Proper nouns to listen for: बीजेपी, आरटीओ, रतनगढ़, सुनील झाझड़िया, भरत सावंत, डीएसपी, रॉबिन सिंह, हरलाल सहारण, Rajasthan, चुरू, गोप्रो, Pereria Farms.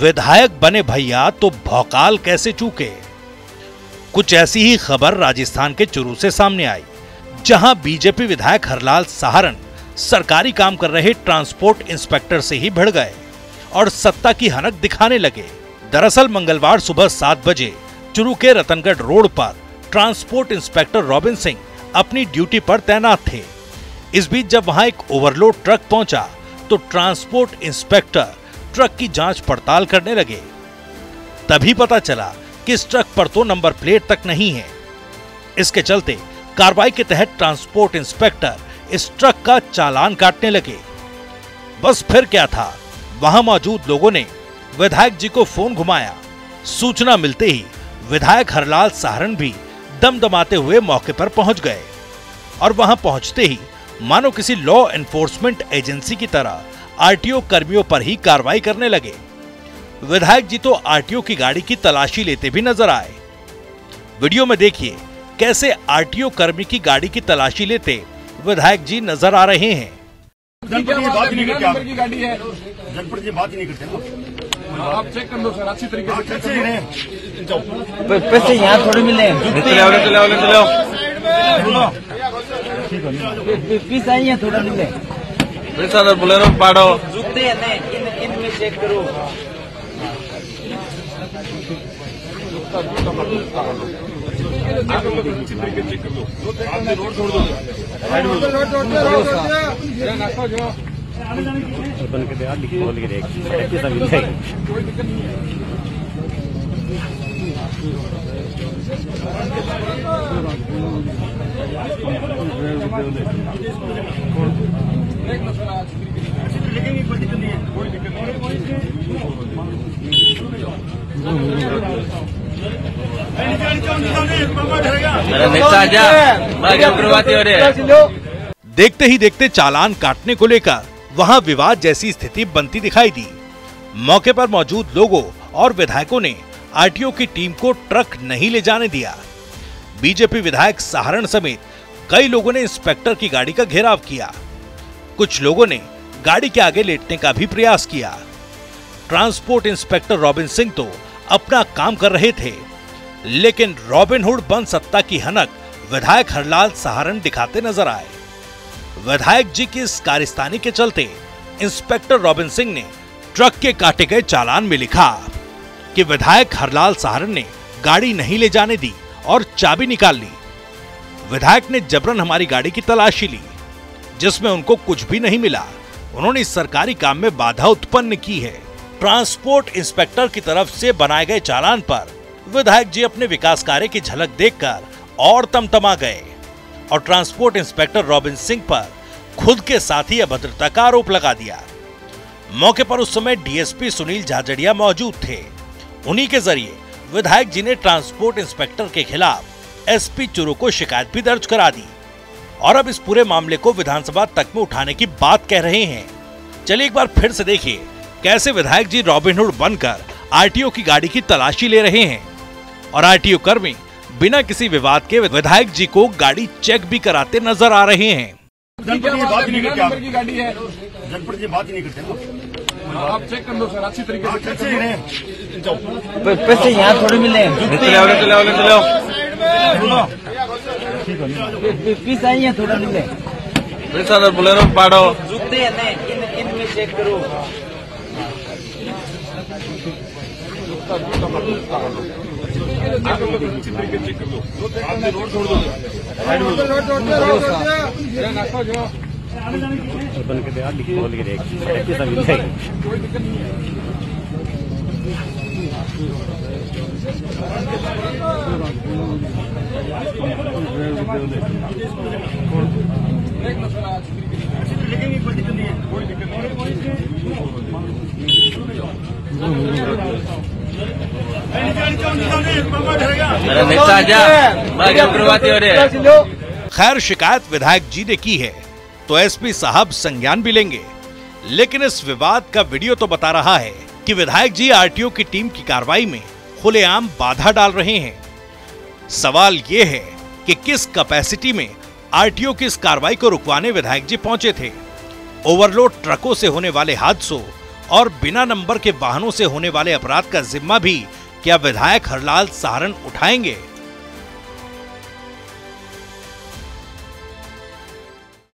विधायक बने भैया तो भौकाल कैसे चूके। कुछ ऐसी ही खबर राजस्थान के चुरू से सामने आई, जहां बीजेपी विधायक हरलाल सहारण सरकारी काम कर रहे ट्रांसपोर्ट इंस्पेक्टर से ही भिड़ गए और सत्ता की हनक दिखाने लगे। दरअसल मंगलवार सुबह 7 बजे चुरू के रतनगढ़ रोड पर ट्रांसपोर्ट इंस्पेक्टर रॉबिन सिंह अपनी ड्यूटी पर तैनात थे। इस बीच जब वहां एक ओवरलोड ट्रक पहुंचा तो ट्रांसपोर्ट इंस्पेक्टर ट्रक की जांच पड़ताल करने लगे। तभी पता चला कि इस ट्रक पर तो नंबर प्लेट तक नहीं है। इसके चलते कार्रवाई के तहत ट्रांसपोर्ट इंस्पेक्टर इस ट्रक का चालान काटने लगे। बस फिर क्या था, वहां मौजूद लोगों ने विधायक जी को फोन घुमाया। सूचना मिलते ही विधायक हरलाल सहारण भी दम दमाते हुए मौके पर पहुंच गए और वहां पहुंचते ही मानो किसी लॉ एनफोर्समेंट एजेंसी की तरह आरटीओ कर्मियों पर ही कार्रवाई करने लगे। विधायक जी तो आरटीओ की गाड़ी की तलाशी लेते भी नजर आए। वीडियो में देखिए कैसे आरटीओ कर्मी की गाड़ी की तलाशी लेते विधायक जी नजर आ रहे हैं। जनपद की बात ही नहीं करते, आप चेक कर लो सर अच्छी तरीके से। अच्छे हैं जाओ, पैसे यहाँ थोड़े मिले हैं। चलाओ पीस आई है, थोड़ा मिले पैसा तो बोले ना पाड़ो जुटते हैं ना। इनमें चेक करो, चेक कर लो, रोड छोड़ दो देखते ही देखते चालान काटने को लेकर वहां विवाद जैसी स्थिति बनती दिखाई दी। मौके पर मौजूद लोगों और विधायकों ने आरटीओ की टीम को ट्रक नहीं ले जाने दिया। बीजेपी विधायक सहारण समेत कई लोगों ने इंस्पेक्टर की गाड़ी का घेराव किया। कुछ लोगों ने गाड़ी के आगे लेटने का भी प्रयास किया। ट्रांसपोर्ट इंस्पेक्टर रॉबिन सिंह तो अपना काम कर रहे थे, लेकिन रॉबिनहुड बन सत्ता की हनक विधायक हरलाल सहारण दिखाते नजर आए। विधायक जी की इस कार्यस्थानी के चलते इंस्पेक्टर रॉबिन सिंह ने ट्रक के काटे गए चालान में लिखा कि विधायक हरलाल सहारण ने गाड़ी नहीं ले जाने दी और चाबी निकाल ली। विधायक ने जबरन हमारी गाड़ी की तलाशी ली, जिसमें उनको कुछ भी नहीं मिला। उन्होंने इस सरकारी काम में बाधा उत्पन्न की है। ट्रांसपोर्ट इंस्पेक्टर की तरफ से बनाए गए चालान पर विधायक जी अपने विकास कार्य की झलक देखकर और तमतमा गए और ट्रांसपोर्ट इंस्पेक्टर रॉबिन सिंह पर खुद के साथ ही अभद्रता का आरोप लगा दिया। मौके पर उस समय डीएसपी सुनील झाझड़िया मौजूद थे। उन्हीं के जरिए विधायक जी ने ट्रांसपोर्ट इंस्पेक्टर के खिलाफ एसपी चुरू को शिकायत भी दर्ज करा दी और अब इस पूरे मामले को विधानसभा तक में उठाने की बात कह रहे हैं। चलिए एक बार फिर से देखिए कैसे विधायक जी रॉबिनहुड बनकर आरटीओ की गाड़ी की तलाशी ले रहे हैं और आरटीओ कर्मी बिना किसी विवाद के विधायक जी को गाड़ी चेक भी कराते नजर आ रहे हैं। जनपद की गाड़ी है, जनपद की बात ही नहीं करते, आप चेक कर लो सर अच्छी तरीके से। जाओ पैसे यहाँ थोड़े मिले हैं। चलाओ पीस आई है, थोड़ा मिले पैसा तो बोले ना पाड़ो जुटते हैं ना। इनमें चेक करो, कोई दिक्कत नहीं है। खैर शिकायत विधायक जी ने की है तो एसपी साहब संज्ञान भी लेंगे, लेकिन इस विवाद का वीडियो तो बता रहा है कि विधायक जी आरटीओ की टीम की कार्रवाई में खुलेआम बाधा डाल रहे हैं। सवाल ये है कि किस कैपेसिटी में आरटीओ की इस कार्रवाई को रुकवाने विधायक जी पहुंचे थे। ओवरलोड ट्रकों से होने वाले हादसों और बिना नंबर के वाहनों से होने वाले अपराध का जिम्मा भी क्या विधायक हरलाल सहारण उठाएंगे।